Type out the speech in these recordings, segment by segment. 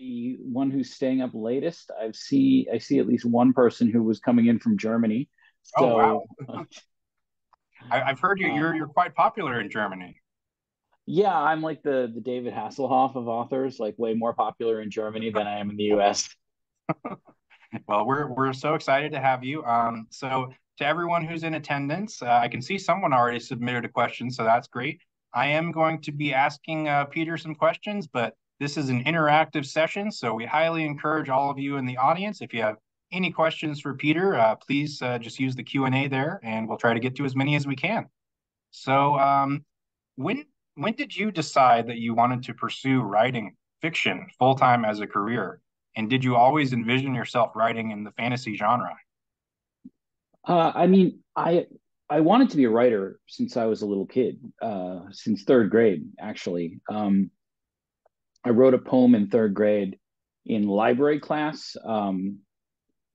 the one who's staying up latest. I see at least one person who was coming in from Germany. So, oh wow! I've heard you're quite popular in Germany. Yeah, I'm like the David Hasselhoff of authors, like way more popular in Germany than I am in the U.S. Well, we're so excited to have you. So to everyone who's in attendance, I can see someone already submitted a question, so that's great. I am going to be asking Peter some questions, but this is an interactive session, so we highly encourage all of you in the audience. If you have any questions for Peter, please just use the Q&A there, and we'll try to get to as many as we can. So when did you decide that you wanted to pursue writing fiction full-time as a career? And did you always envision yourself writing in the fantasy genre? I mean, I wanted to be a writer since I was a little kid, since third grade, actually. I wrote a poem in third grade in library class, and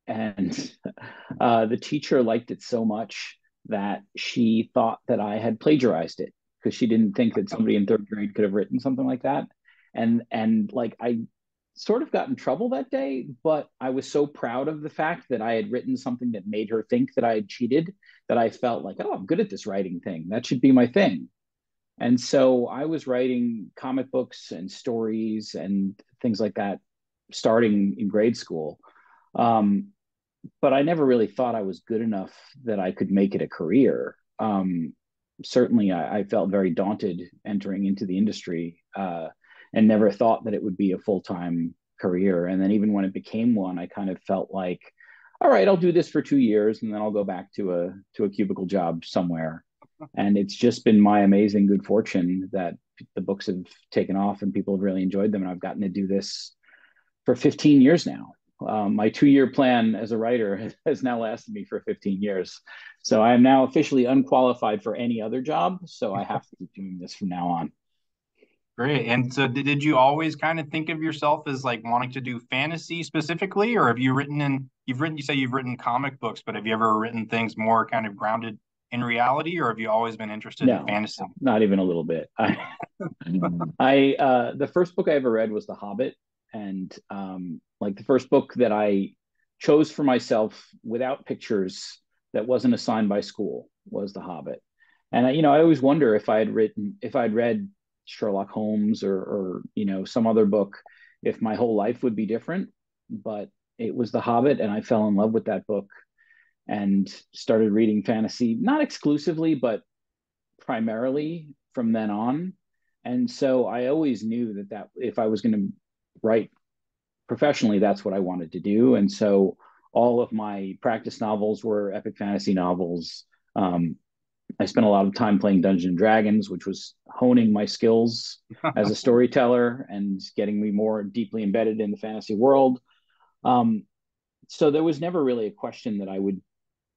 the teacher liked it so much that she thought that I had plagiarized it, because she didn't think that somebody in third grade could have written something like that. And like I sort of got in trouble that day, but I was so proud of the fact that I had written something that made her think that I had cheated, that I felt like, oh, I'm good at this writing thing. That should be my thing. And so I was writing comic books and stories and things like that starting in grade school. But I never really thought I was good enough that I could make it a career. Certainly, I felt very daunted entering into the industry, and never thought that it would be a full-time career. And then even when it became one, I kind of felt like, all right, I'll do this for 2 years and then I'll go back to a cubicle job somewhere. And it's just been my amazing good fortune that the books have taken off and people have really enjoyed them. And I've gotten to do this for 15 years now. My 2-year plan as a writer has now lasted me for 15 years. So I am now officially unqualified for any other job. So I have to keep doing this from now on. Great. And so did you always kind of think of yourself as like wanting to do fantasy specifically, or have you written you say you've written comic books, but have you ever written things more kind of grounded in reality, or have you always been interested in fantasy? Not even a little bit. I the first book I ever read was The Hobbit. And like the first book that I chose for myself without pictures that wasn't assigned by school was The Hobbit. And I always wonder if I'd read Sherlock Holmes or some other book, if my whole life would be different. But it was The Hobbit, and I fell in love with that book and started reading fantasy, not exclusively, but primarily from then on. And so I always knew that if I was going to write professionally, that's what I wanted to do. And so all of my practice novels were epic fantasy novels. I spent a lot of time playing Dungeons and Dragons, which was honing my skills as a storyteller and getting me more deeply embedded in the fantasy world. So there was never really a question that I would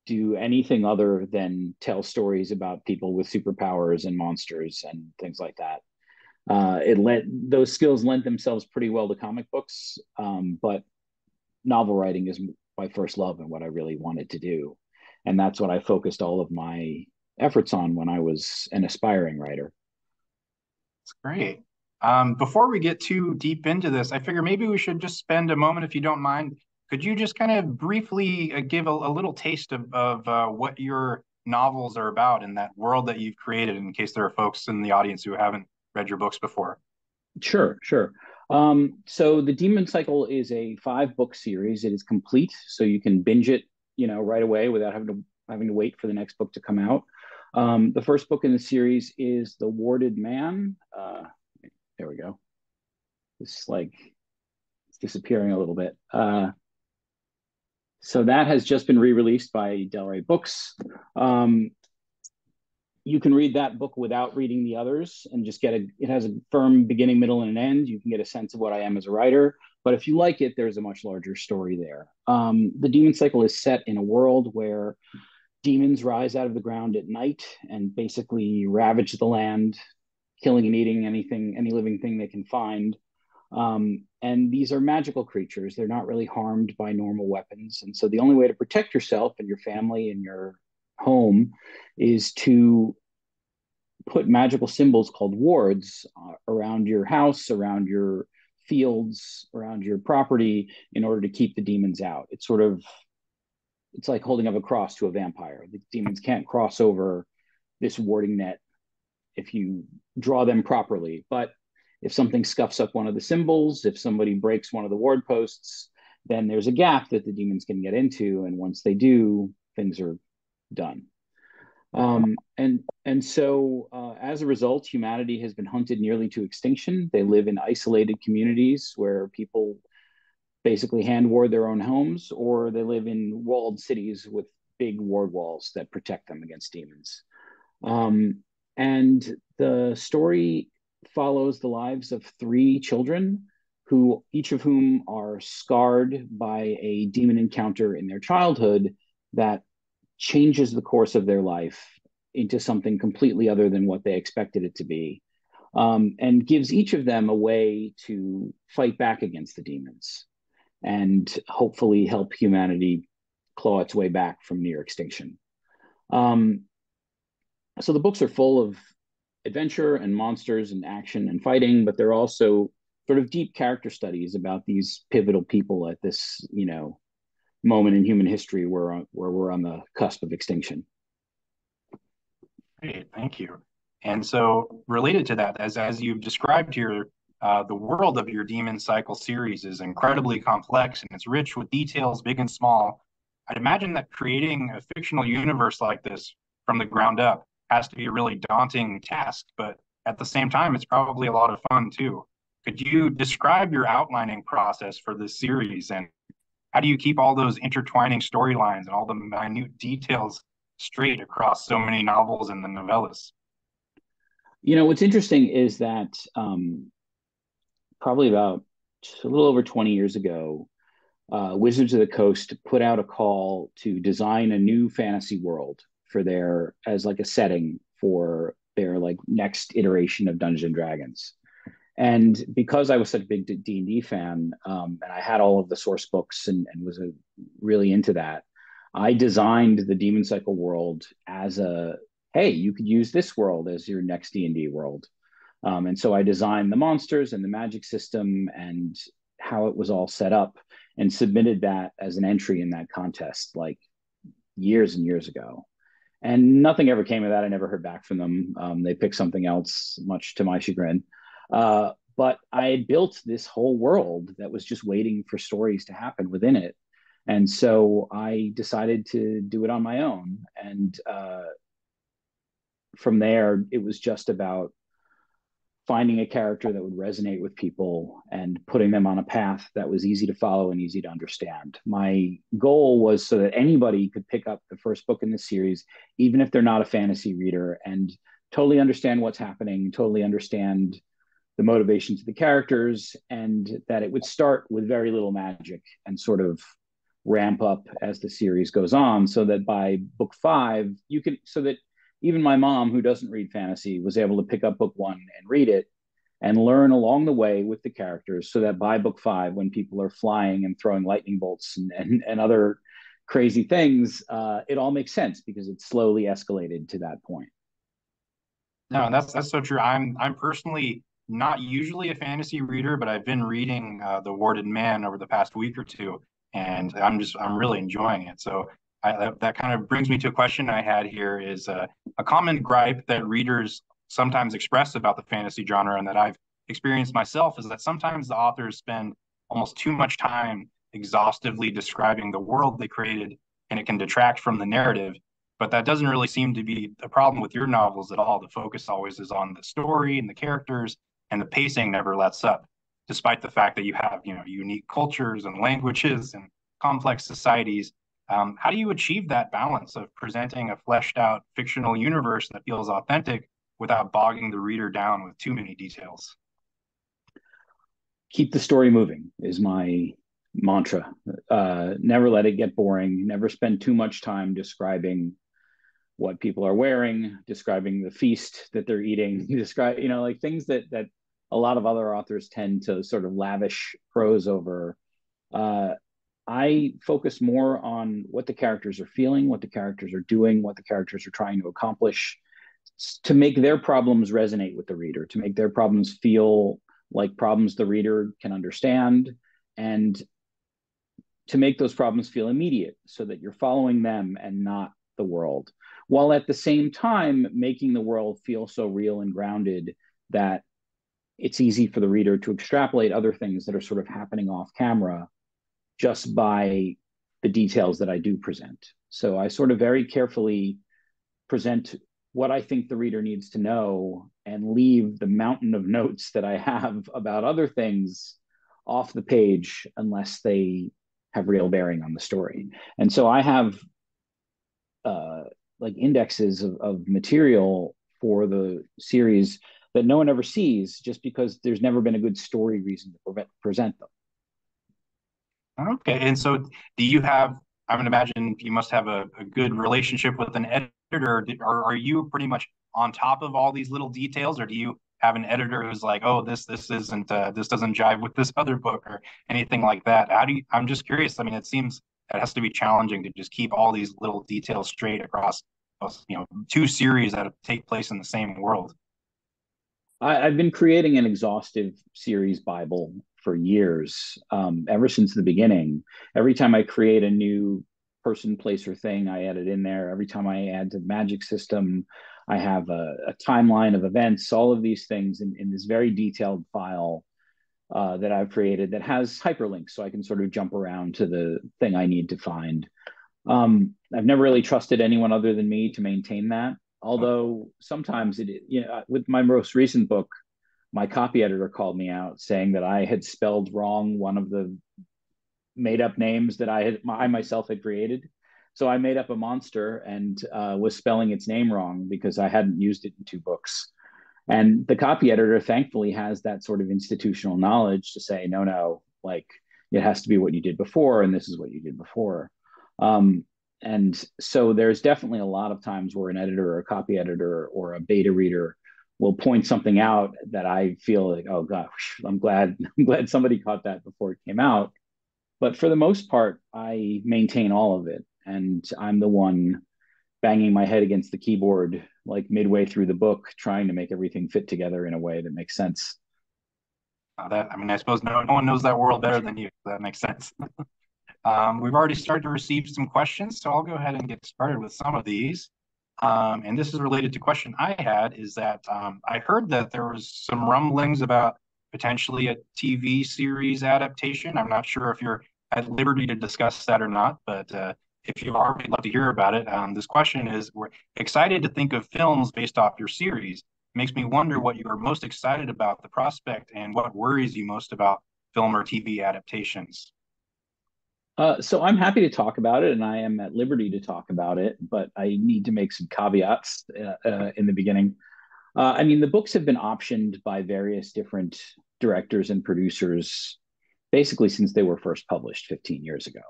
do anything other than tell stories about people with superpowers and monsters and things like that. Those skills lent themselves pretty well to comic books, but novel writing is my first love and what I really wanted to do. And that's what I focused all of my efforts on when I was an aspiring writer. That's great. Before we get too deep into this, I figure maybe we should just spend a moment, if you don't mind. Could you just kind of briefly give a little taste of what your novels are about and that world that you've created, in case there are folks in the audience who haven't read your books before? Sure. So The Demon Cycle is a 5-book series. It is complete, so you can binge it right away without having to wait for the next book to come out. The first book in the series is The Warded Man. There we go. It's disappearing a little bit. So that has just been re-released by Del Rey Books. You can read that book without reading the others and just it has a firm beginning, middle, and an end. You can get a sense of what I am as a writer. But if you like it, there's a much larger story there. The Demon Cycle is set in a world where demons rise out of the ground at night and basically ravage the land, killing and eating any living thing they can find. And these are magical creatures. They're not really harmed by normal weapons. And so the only way to protect yourself and your family and your home is to put magical symbols called wards around your house, around your fields around your property in order to keep the demons out. It's sort of, it's like holding up a cross to a vampire. The demons can't cross over this warding net if you draw them properly. But if something scuffs up one of the symbols, if somebody breaks one of the ward posts, then there's a gap that the demons can get into. And once they do, things are done. And so as a result, humanity has been hunted nearly to extinction. They live in isolated communities where people basically hand ward their own homes, or they live in walled cities with big ward walls that protect them against demons. And the story follows the lives of three children, who each of whom are scarred by a demon encounter in their childhood that changes the course of their life into something completely other than what they expected it to be, and gives each of them a way to fight back against the demons and hopefully help humanity claw its way back from near extinction. So the books are full of adventure and monsters and action and fighting, but they're also sort of deep character studies about these pivotal people at this, you know, moment in human history where we're on the cusp of extinction. Great, thank you. And so related to that, as you've described here, the world of your Demon Cycle series is incredibly complex and it's rich with details, big and small. I'd imagine that creating a fictional universe like this from the ground up has to be a really daunting task, but at the same time, it's probably a lot of fun too. Could you describe your outlining process for this series, and how do you keep all those intertwining storylines and all the minute details straight across so many novels and the novellas? You know, what's interesting is that probably about a little over 20 years ago, Wizards of the Coast put out a call to design a new fantasy world for their, as like a setting for their like next iteration of Dungeons and Dragons. And because I was such a big D&D fan, and I had all of the source books and was really into that, I designed the Demon Cycle world as a, hey, you could use this world as your next D&D world. And so I designed the monsters and the magic system and how it was all set up, and submitted that as an entry in that contest like years and years ago. And nothing ever came of that. I never heard back from them. They picked something else, much to my chagrin. But I had built this whole world that was just waiting for stories to happen within it. And so I decided to do it on my own. And from there, it was just about finding a character that would resonate with people and putting them on a path that was easy to follow and easy to understand. My goal was so that anybody could pick up the first book in this series, even if they're not a fantasy reader, and totally understand what's happening, totally understand the motivations of the characters, and that it would start with very little magic and sort of ramp up as the series goes on, so that by book 5, you can, so that even my mom, who doesn't read fantasy, was able to pick up book 1 and read it and learn along the way with the characters, so that by book 5, when people are flying and throwing lightning bolts and other crazy things, it all makes sense because it's slowly escalated to that point. No, that's so true. I'm personally not usually a fantasy reader, but I've been reading The Warded Man over the past week or two, and I'm really enjoying it. So that kind of brings me to a question I had here is a common gripe that readers sometimes express about the fantasy genre, and that I've experienced myself, is that sometimes the authors spend almost too much time exhaustively describing the world they created, and it can detract from the narrative. But that doesn't really seem to be a problem with your novels at all. The focus always is on the story and the characters, and the pacing never lets up, despite the fact that you have, you know, unique cultures and languages and complex societies. How do you achieve that balance of presenting a fleshed out fictional universe that feels authentic without bogging the reader down with too many details? Keep the story moving is my mantra. Never let it get boring. Never spend too much time describing what people are wearing, describing the feast that they're eating, you know, like things that a lot of other authors tend to sort of lavish prose over. I focus more on what the characters are feeling, what the characters are doing, what the characters are trying to accomplish, to make their problems resonate with the reader, to make their problems feel like problems the reader can understand, and to make those problems feel immediate so that you're following them and not the world, while at the same time making the world feel so real and grounded that it's easy for the reader to extrapolate other things that are sort of happening off camera just by the details that I do present. So I sort of very carefully present what I think the reader needs to know and leave the mountain of notes that I have about other things off the page unless they have real bearing on the story. And so I have like indexes of material for the series that no one ever sees, just because there's never been a good story reason to present them. Okay, and so do you have, I would imagine you must have a good relationship with an editor, or are you pretty much on top of all these little details, or do you have an editor who's like, oh, this isn't, this doesn't jive with this other book or anything like that? How do you, I'm just curious. I mean, it seems that has to be challenging to just keep all these little details straight across, you know, two series that take place in the same world. I've been creating an exhaustive series Bible for years, ever since the beginning. Every time I create a new person, place, or thing, I add it in there. Every time I add to the magic system, I have a timeline of events, all of these things in this very detailed file that I've created that has hyperlinks, so I can sort of jump around to the thing I need to find. I've never really trusted anyone other than me to maintain that. Although sometimes it, you know, with my most recent book, my copy editor called me out saying that I had spelled wrong one of the made up names that I myself had created. So I made up a monster and was spelling its name wrong because I hadn't used it in two books. And the copy editor thankfully has that sort of institutional knowledge to say, no, like it has to be what you did before, and this is what you did before. And so there's definitely a lot of times where an editor or a copy editor or a beta reader will point something out that I feel like, oh gosh, I'm glad somebody caught that before it came out. But for the most part, I maintain all of it. And I'm the one banging my head against the keyboard, like midway through the book, trying to make everything fit together in a way that makes sense. I mean, I suppose no one knows that world better than you. That makes sense. We've already started to receive some questions, so I'll go ahead and get started with some of these. And this is related to a question I had, is that I heard that there was some rumblings about potentially a TV series adaptation. I'm not sure if you're at liberty to discuss that or not, but if you are, we'd love to hear about it. This question is, we're excited to think of films based off your series. It makes me wonder what you are most excited about the prospect and what worries you most about film or TV adaptations. So I'm happy to talk about it, and I am at liberty to talk about it, but I need to make some caveats in the beginning. I mean, the books have been optioned by various different directors and producers basically since they were first published 15 years ago.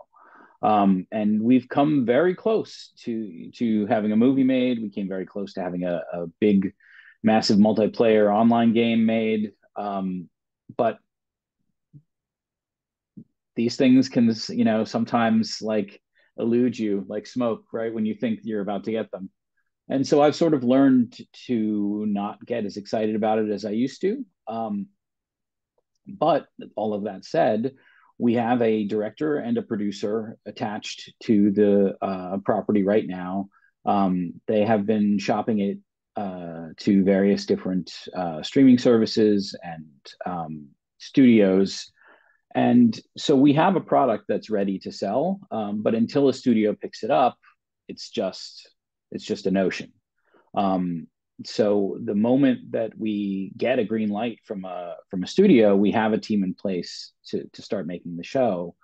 And we've come very close to having a movie made. We came very close to having a big, massive multiplayer online game made, but these things can, you know, sometimes like elude you like smoke, right? When you think you're about to get them. And so I've sort of learned to not get as excited about it as I used to. But all of that said, we have a director and a producer attached to the property right now. They have been shopping it to various different streaming services and studios. And so we have a product that's ready to sell, but until a studio picks it up, it's just a notion. So the moment that we get a green light from a studio, we have a team in place to start making the show.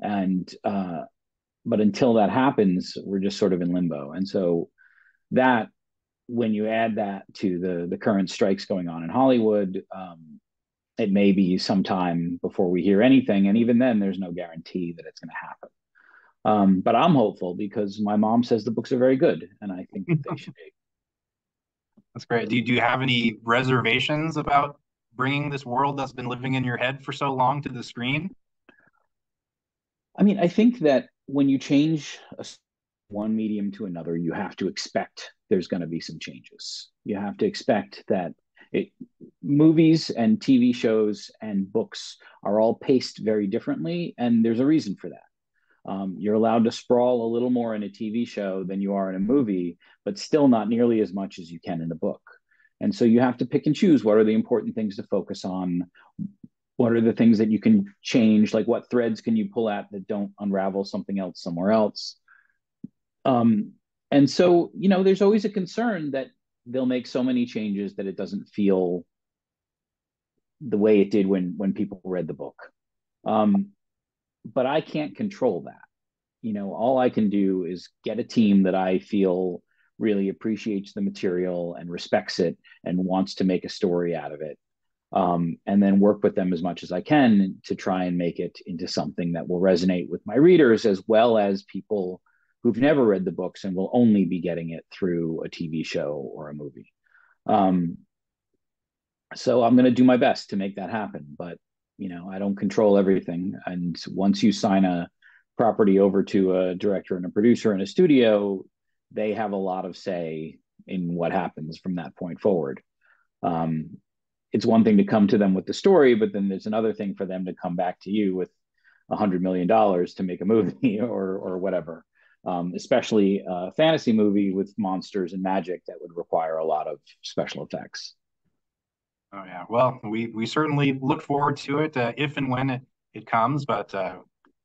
And but until that happens, we're just sort of in limbo. And so that, when you add that to the current strikes going on in Hollywood, it may be some time before we hear anything. And even then, there's no guarantee that it's going to happen. But I'm hopeful because my mom says the books are very good, and I think that they should be. That's great. Do you have any reservations about bringing this world that's been living in your head for so long to the screen? I mean, I think that when you change one medium to another, you have to expect there's going to be some changes. You have to expect that movies and TV shows and books are all paced very differently, and there's a reason for that. You're allowed to sprawl a little more in a TV show than you are in a movie, but still not nearly as much as you can in a book. And so you have to pick and choose what are the important things to focus on, what are the things that you can change, like what threads can you pull at that don't unravel something else somewhere else. And so, you know, there's always a concern that they'll make so many changes that it doesn't feel the way it did when people read the book. But I can't control that. You know, all I can do is get a team that I feel really appreciates the material and respects it and wants to make a story out of it. And then work with them as much as I can to try and make it into something that will resonate with my readers, as well as people who've never read the books and will only be getting it through a TV show or a movie. So I'm going to do my best to make that happen, but you know, I don't control everything. And once you sign a property over to a director and a producer and a studio, they have a lot of say in what happens from that point forward. It's one thing to come to them with the story, but then there's another thing for them to come back to you with $100 million to make a movie or whatever. Especially a fantasy movie with monsters and magic that would require a lot of special effects. Oh yeah, well, we certainly look forward to it if and when it comes, but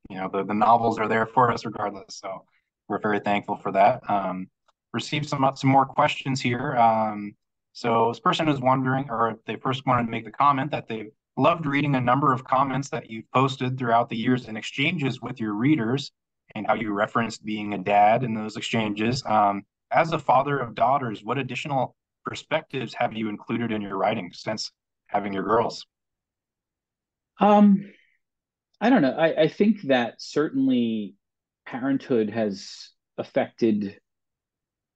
you know, the novels are there for us regardless, so we're very thankful for that. Received some more questions here. So this person is wondering, or they first wanted to make the comment that they loved reading a number of comments that you've posted throughout the years and exchanges with your readers, and how you referenced being a dad in those exchanges. As a father of daughters, what additional perspectives have you included in your writing since having your girls? I don't know. I think that certainly parenthood has affected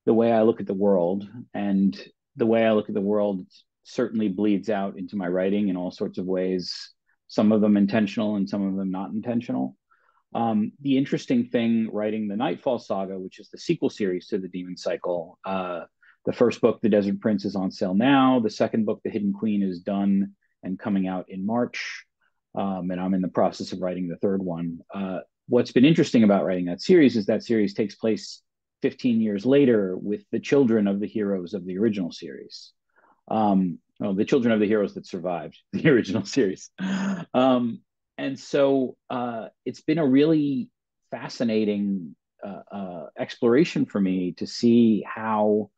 the way I look at the world, and the way I look at the world certainly bleeds out into my writing in all sorts of ways, some of them intentional and some of them not intentional. The interesting thing writing The Nightfall Saga, which is the sequel series to The Demon Cycle, the first book, The Desert Prince, is on sale now. The second book, The Hidden Queen, is done and coming out in March. And I'm in the process of writing the third one. What's been interesting about writing that series is that series takes place 15 years later with the children of the heroes of the original series. Well, the children of the heroes that survived the original series. And so it's been a really fascinating exploration for me to see how,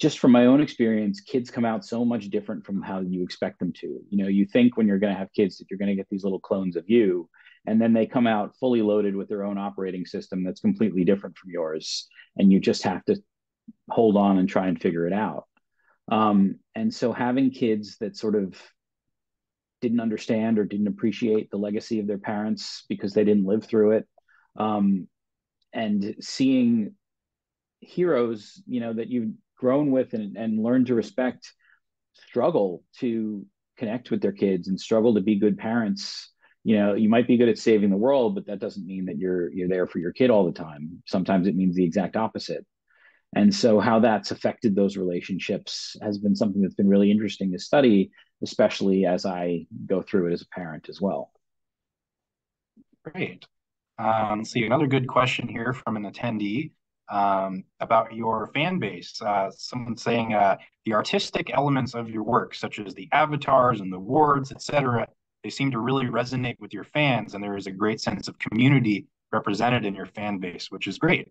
just from my own experience, kids come out so much different from how you expect them to. You know, you think when you're going to have kids that you're going to get these little clones of you, and then they come out fully loaded with their own operating system that's completely different from yours, and you just have to hold on and try and figure it out. And so having kids that sort of didn't understand or didn't appreciate the legacy of their parents because they didn't live through it. And seeing heroes, you know, that you've grown with and learned to respect, struggle to connect with their kids and struggle to be good parents. You know, you might be good at saving the world, but that doesn't mean that you're there for your kid all the time. Sometimes it means the exact opposite. And so how that's affected those relationships has been something that's been really interesting to study, especially as I go through it as a parent as well. Great. Let's see, another good question here from an attendee about your fan base. Someone saying the artistic elements of your work, such as the avatars and the wards, etc., they seem to really resonate with your fans, and there is a great sense of community represented in your fan base, which is great.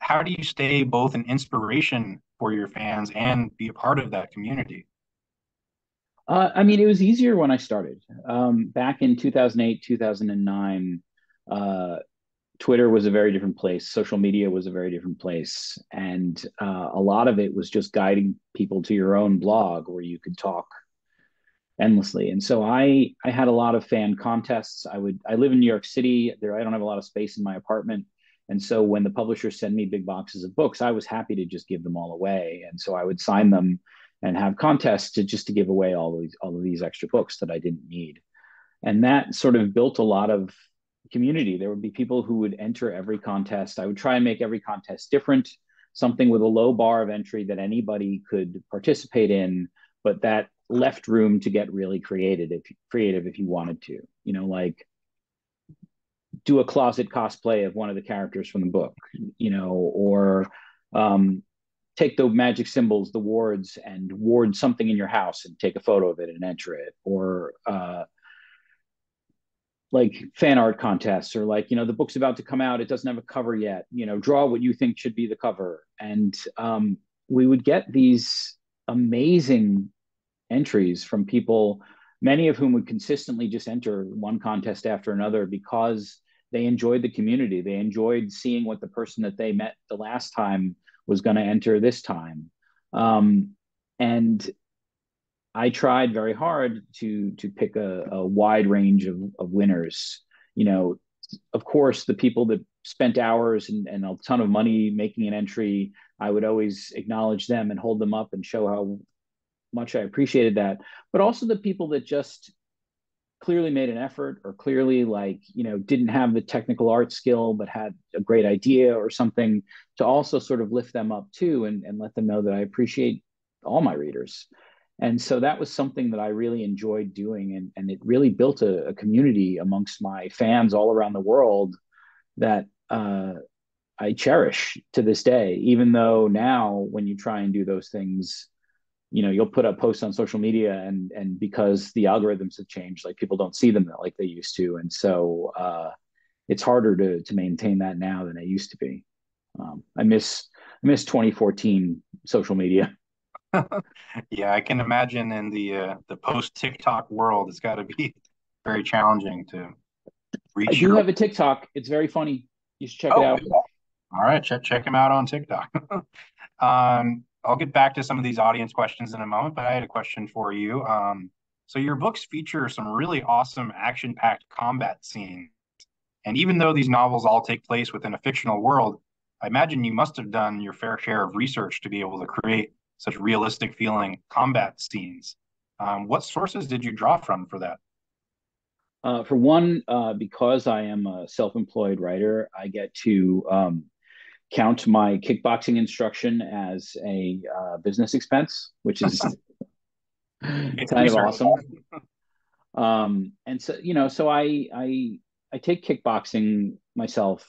How do you stay both an inspiration for your fans and be a part of that community? I mean, it was easier when I started. Back in 2008, 2009, Twitter was a very different place. Social media was a very different place. And a lot of it was just guiding people to your own blog where you could talk endlessly. And so I had a lot of fan contests. I live in New York City. I don't have a lot of space in my apartment. And so when the publishers send me big boxes of books, I was happy to just give them all away. And so I would sign them and have contests to give away all of these extra books that I didn't need. And that sort of built a lot of community. There would be people who would enter every contest. I would try and make every contest different, something with a low bar of entry that anybody could participate in, but that left room to get really creative if you wanted to, you know, like do a closet cosplay of one of the characters from the book, you know, or take the magic symbols, the wards, and ward something in your house and take a photo of it and enter it, or like fan art contests, or like, you know, the book's about to come out, it doesn't have a cover yet, you know, draw what you think should be the cover. And we would get these amazing entries from people, many of whom would consistently just enter one contest after another because they enjoyed the community. They enjoyed seeing what the person that they met the last time was going to enter this time. And I tried very hard to pick a wide range of winners. You know, of course, the people that spent hours and a ton of money making an entry, I would always acknowledge them and hold them up and show how much I appreciated that, but also the people that just clearly made an effort, or clearly, like, you know, didn't have the technical art skill but had a great idea or something, to also sort of lift them up too, and let them know that I appreciate all my readers. And so that was something that I really enjoyed doing, and it really built a community amongst my fans all around the world that I cherish to this day, even though now when you try and do those things, you know, you'll put up posts on social media, and because the algorithms have changed, like, people don't see them like they used to. And so it's harder to maintain that now than it used to be. I miss 2014 social media. Yeah, I can imagine in the post TikTok world, it's got to be very challenging to reach. I do have a TikTok. It's very funny. You should check it out. All right, check him out on TikTok. I'll get back to some of these audience questions in a moment, but I had a question for you. So your books feature some really awesome action-packed combat scenes. And even though these novels all take place within a fictional world, I imagine you must have done your fair share of research to be able to create such realistic feeling combat scenes. What sources did you draw from for that? For one, because I am a self-employed writer, I get to count my kickboxing instruction as a business expense, which is kind of awesome. And so, you know, so I take kickboxing myself.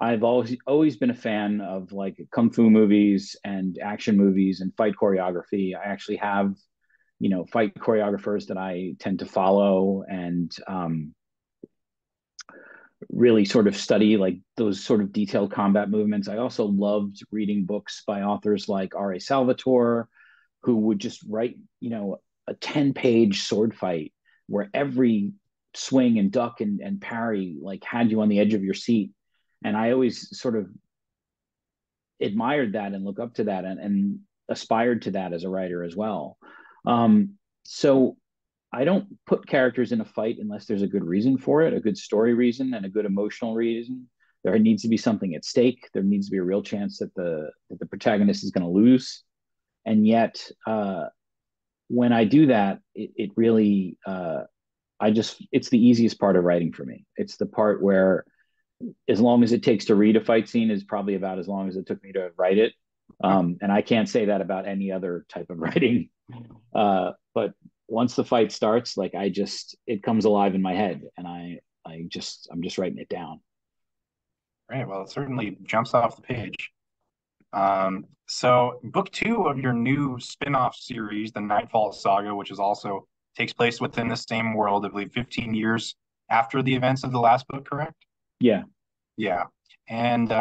I've always been a fan of, like, kung fu movies and action movies and fight choreography. I actually have, you know, fight choreographers that I tend to follow, and really sort of study, like, those sort of detailed combat movements. I also loved reading books by authors like R.A. Salvatore, who would just write, you know, a 10-page sword fight where every swing and duck and parry, like, had you on the edge of your seat. And I always sort of admired that and look up to that, and aspired to that as a writer as well. So I don't put characters in a fight unless there's a good reason for it, a good story reason and a good emotional reason. There needs to be something at stake. There needs to be a real chance that the protagonist is going to lose. And yet, when I do that, it really, it's the easiest part of writing for me. It's the part where, as long as it takes to read a fight scene is probably about as long as it took me to write it. And I can't say that about any other type of writing. But once the fight starts, like, it comes alive in my head, and I'm just writing it down. Right. Well, it certainly jumps off the page. So book 2 of your new spin-off series, The Nightfall Saga, which is also takes place within the same world, I believe 15 years after the events of the last book, correct? Yeah. Yeah. And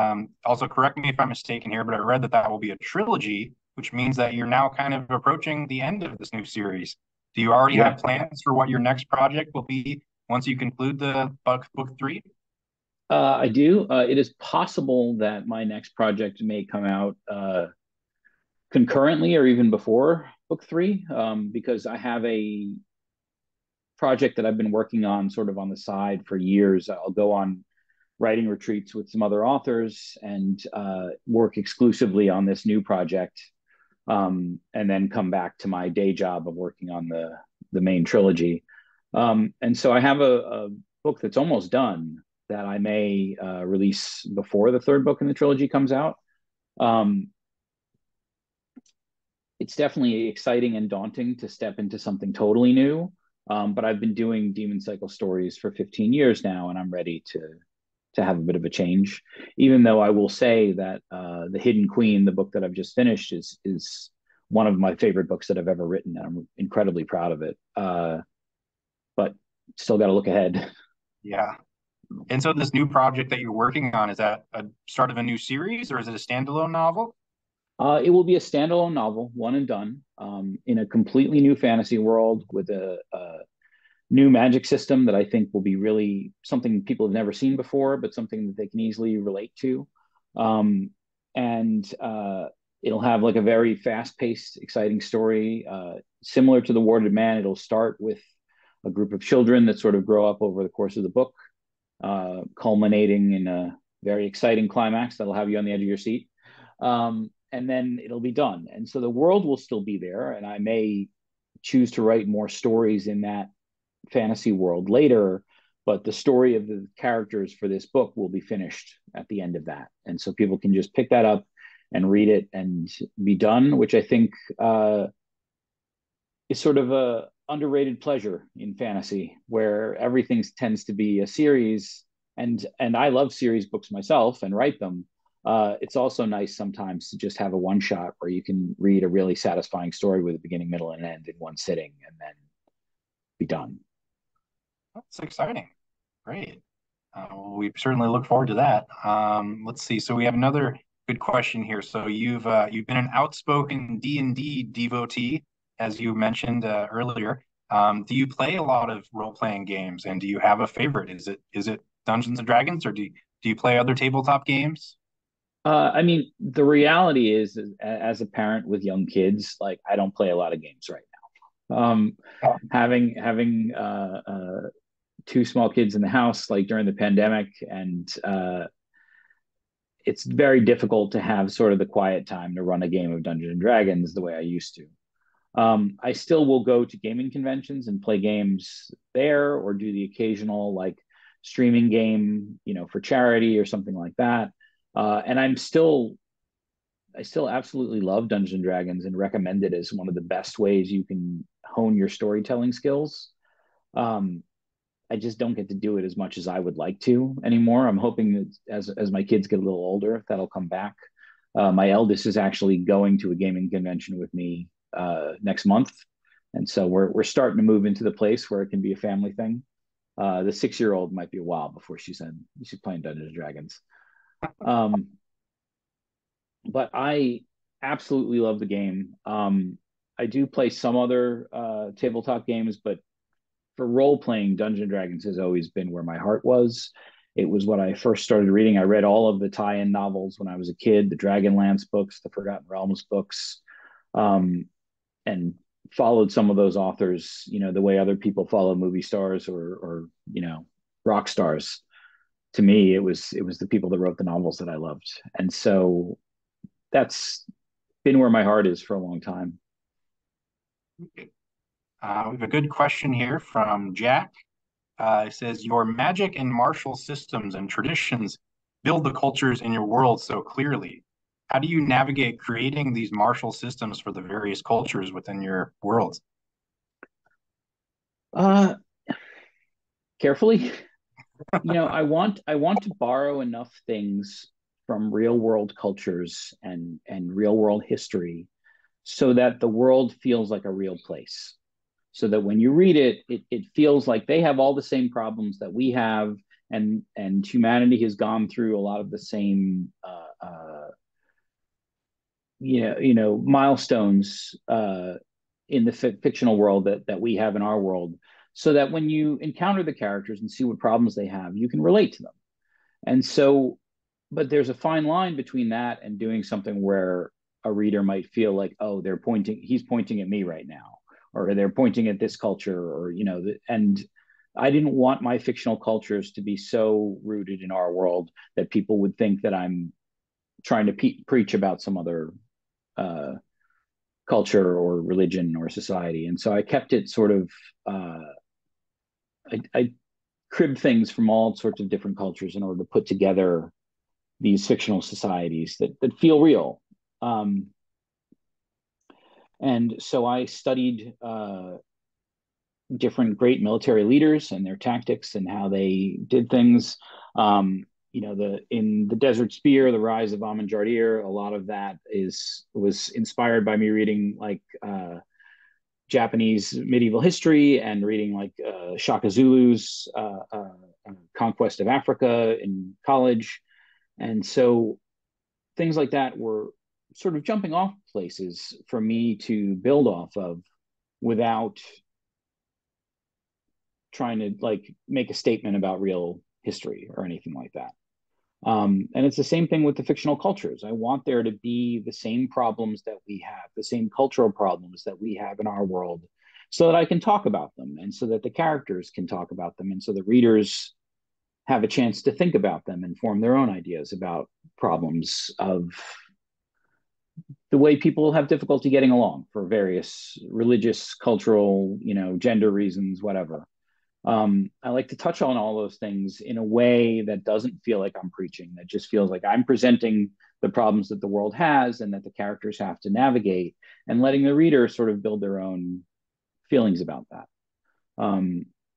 also, correct me if I'm mistaken here, but I read that will be a trilogy, which means that you're now kind of approaching the end of this new series. Do you already have plans for what your next project will be once you conclude the book 3? I do. It is possible that my next project may come out concurrently or even before book 3, because I have a project that I've been working on sort of on the side for years. I'll go on writing retreats with some other authors and work exclusively on this new project. And then come back to my day job of working on the main trilogy. And so I have a book that's almost done that I may release before the third book in the trilogy comes out. it's definitely exciting and daunting to step into something totally new. But I've been doing Demon Cycle stories for 15 years now, and I'm ready to have a bit of a change, even though I will say that The Hidden Queen, the book that I've just finished, is one of my favorite books that I've ever written, and I'm incredibly proud of it. But still got to look ahead. Yeah. And so this new project that you're working on, is that a start of a new series, or is it a standalone novel? It will be a standalone novel, one and done, in a completely new fantasy world with a new magic system that I think will be really something people have never seen before, but something that they can easily relate to. It'll have like a very fast-paced, exciting story, similar to The Warded Man. It'll start with a group of children that sort of grow up over the course of the book, culminating in a very exciting climax that'll have you on the edge of your seat. And then it'll be done. And so the world will still be there, and I may choose to write more stories in that fantasy world later, but the story of the characters for this book will be finished at the end of that. And so people can just pick that up and read it and be done, which I think is sort of a underrated pleasure in fantasy, where everything tends to be a series. And I love series books myself and write them. It's also nice sometimes to just have a one shot where you can read a really satisfying story with a beginning, middle, and end in one sitting, and then be done. That's exciting. Great. We certainly look forward to that. Let's see. So we have another good question here. So you've been an outspoken D&D devotee, as you mentioned earlier. Do you play a lot of role-playing games, and do you have a favorite? Is it Dungeons and Dragons, or do you play other tabletop games? I mean, the reality is, as a parent with young kids, like, I don't play a lot of games right now. Having two small kids in the house, like during the pandemic, and it's very difficult to have sort of the quiet time to run a game of Dungeons and Dragons the way I used to. I still will go to gaming conventions and play games there, or do the occasional like streaming game, you know, for charity or something like that. And I still absolutely love Dungeons and Dragons and recommend it as one of the best ways you can hone your storytelling skills. I just don't get to do it as much as I would like to anymore. I'm hoping that as my kids get a little older, that'll come back. My eldest is actually going to a gaming convention with me next month, and so we're starting to move into the place where it can be a family thing. The 6-year-old might be a while before she's playing Dungeons and Dragons, but I absolutely love the game. I do play some other tabletop games, but for role playing, Dungeons and Dragons has always been where my heart was. It was what I first started reading. I read all of the tie-in novels when I was a kid, the Dragonlance books, the Forgotten Realms books, and followed some of those authors, you know, the way other people follow movie stars or you know, rock stars. To me, it was the people that wrote the novels that I loved. And so that's been where my heart is for a long time. We have a good question here from Jack. It says, your magic and martial systems and traditions build the cultures in your world so clearly. How do you navigate creating these martial systems for the various cultures within your world? Carefully. You know, I want to borrow enough things from real world cultures and real world history so that the world feels like a real place. So that when you read it, it feels like they have all the same problems that we have, and humanity has gone through a lot of the same you know, milestones in the fictional world that we have in our world, so that when you encounter the characters and see what problems they have, you can relate to them. And so, but there's a fine line between that and doing something where a reader might feel like, oh, he's pointing at me right now, or they're pointing at this culture, or, you know, and I didn't want my fictional cultures to be so rooted in our world that people would think that I'm trying to preach about some other culture or religion or society. And so I kept it sort of, I cribbed things from all sorts of different cultures in order to put together these fictional societies that feel real. And so I studied different great military leaders and their tactics and how they did things. You know, in The Desert Spear, the rise of Amin Jardir, a lot of that was inspired by me reading like Japanese medieval history and reading like Shaka Zulu's Conquest of Africa in college. And so things like that were sort of jumping off places for me to build off of without trying to like make a statement about real history or anything like that. And it's the same thing with the fictional cultures. I want there to be the same problems that we have, the same cultural problems that we have in our world, so that I can talk about them, and so that the characters can talk about them, and so the readers have a chance to think about them and form their own ideas about problems of the way people have difficulty getting along for various religious, cultural, you know, gender reasons, whatever. I like to touch on all those things in a way that doesn't feel like I'm preaching, that just feels like I'm presenting the problems that the world has and that the characters have to navigate, and letting the reader sort of build their own feelings about that.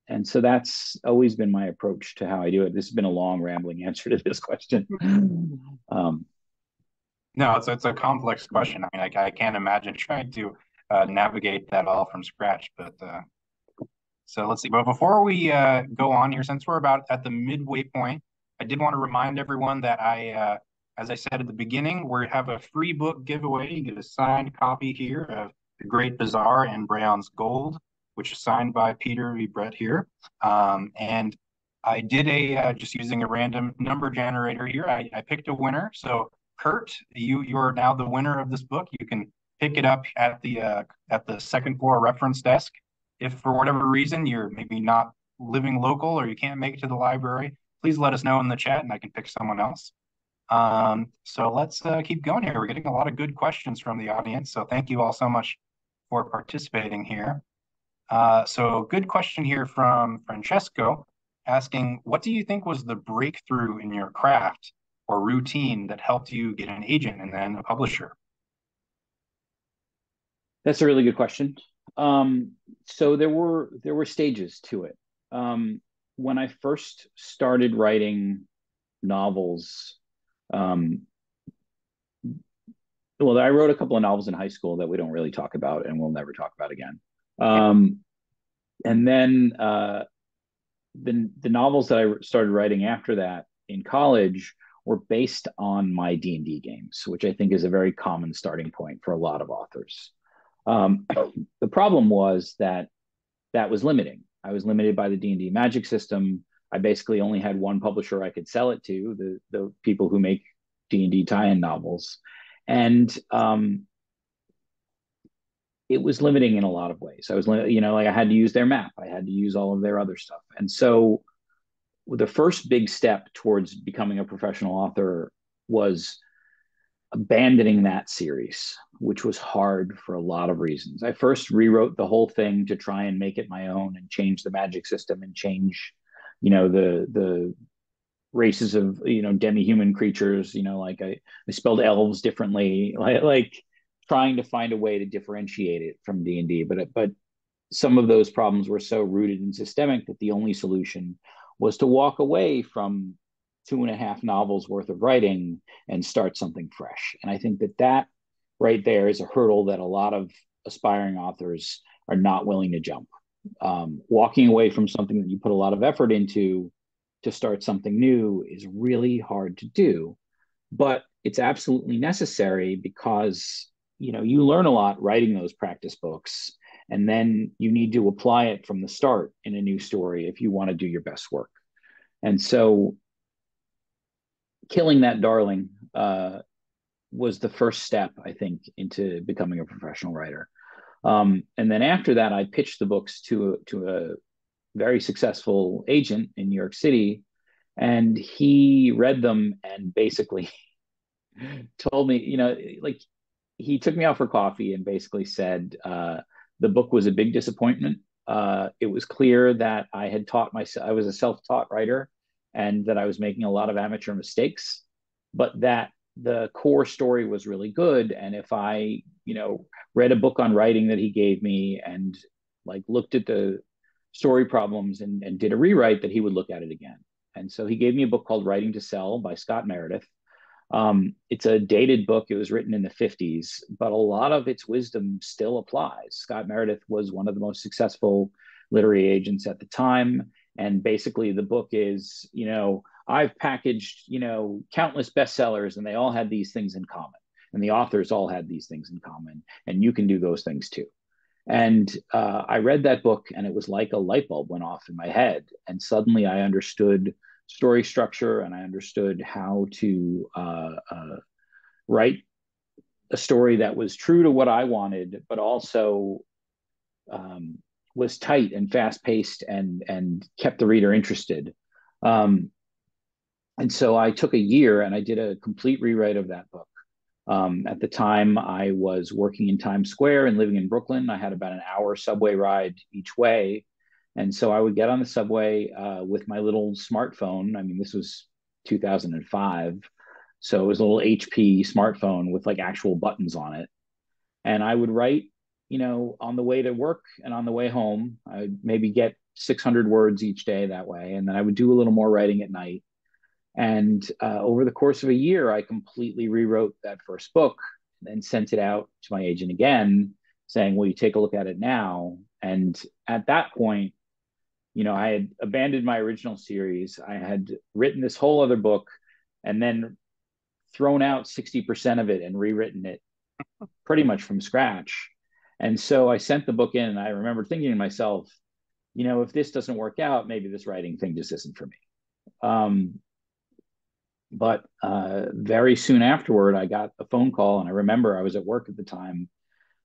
And so that's always been my approach to how I do it. This has been a long, rambling answer to this question. No, it's a complex question. I mean, I can't imagine trying to navigate that all from scratch, but... So let's see. But before we go on here, since we're about at the midway point, I did want to remind everyone that as I said at the beginning, we have a free book giveaway. You get a signed copy here of The Great Bazaar and Brown's Gold, which is signed by Peter V. Brett here. And I did just using a random number generator here, I picked a winner. So Kurt, you're now the winner of this book. You can pick it up at the second floor reference desk. If for whatever reason you're maybe not living local or you can't make it to the library, please let us know in the chat and I can pick someone else. So let's keep going here. We're getting a lot of good questions from the audience. So thank you all so much for participating here. So good question here from Francesco asking, what do you think was the breakthrough in your craft or routine that helped you get an agent and then a publisher? That's a really good question. So there were stages to it. When I first started writing novels, well, I wrote a couple of novels in high school that we don't really talk about and we'll never talk about again. And then the novels that I started writing after that in college were based on my D&D games, which I think is a very common starting point for a lot of authors. The problem was that was limiting. I was limited by the D&D magic system. I basically only had one publisher I could sell it to, the people who make D&D tie-in novels. And it was limiting in a lot of ways. I was, you know, like I had to use their map. I had to use all of their other stuff. And so the first big step towards becoming a professional author was abandoning that series, which was hard for a lot of reasons. I first rewrote the whole thing to try and make it my own and change the magic system and change, you know, the races of, you know, demi-human creatures, you know, like I spelled elves differently, like trying to find a way to differentiate it from D&D. But some of those problems were so rooted and systemic that the only solution was to walk away from 2.5 novels worth of writing and start something fresh. And I think that right there is a hurdle that a lot of aspiring authors are not willing to jump. Walking away from something that you put a lot of effort into to start something new is really hard to do, but it's absolutely necessary because, you know, you learn a lot writing those practice books, and then you need to apply it from the start in a new story if you want to do your best work. And so killing that darling was the first step, I think, into becoming a professional writer. And then after that, I pitched the books to a very successful agent in New York City, and he read them and basically told me, you know, like he took me out for coffee and basically said the book was a big disappointment. It was clear that I had taught myself. I was a self-taught writer, and that I was making a lot of amateur mistakes, but that the core story was really good. And if I, you know, read a book on writing that he gave me and like looked at the story problems and did a rewrite, that he would look at it again. And so he gave me a book called Writing to Sell by Scott Meredith. It's a dated book. It was written in the 50s, but a lot of its wisdom still applies. Scott Meredith was one of the most successful literary agents at the time. And basically the book is, you know, I've packaged, you know, countless bestsellers and they all had these things in common. And the authors all had these things in common. And you can do those things too. And I read that book and it was like a light bulb went off in my head. And suddenly I understood story structure and I understood how to write a story that was true to what I wanted, but also was tight and fast paced and kept the reader interested. And so I took a year and I did a complete rewrite of that book. At the time, I was working in Times Square and living in Brooklyn. I had about an hour subway ride each way. And so I would get on the subway with my little smartphone. I mean, this was 2005. So it was a little HP smartphone with like actual buttons on it. And I would write, you know, on the way to work and on the way home. I would maybe get 600 words each day that way. And then I would do a little more writing at night. And over the course of a year, I completely rewrote that first book and sent it out to my agent again, saying, will you take a look at it now? And at that point, you know, I had abandoned my original series. I had written this whole other book and then thrown out 60% of it and rewritten it pretty much from scratch. And so I sent the book in and I remember thinking to myself, you know, if this doesn't work out, maybe this writing thing just isn't for me. But very soon afterward, I got a phone call, and I remember I was at work at the time.